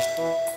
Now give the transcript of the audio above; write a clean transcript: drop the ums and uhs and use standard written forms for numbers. Stop.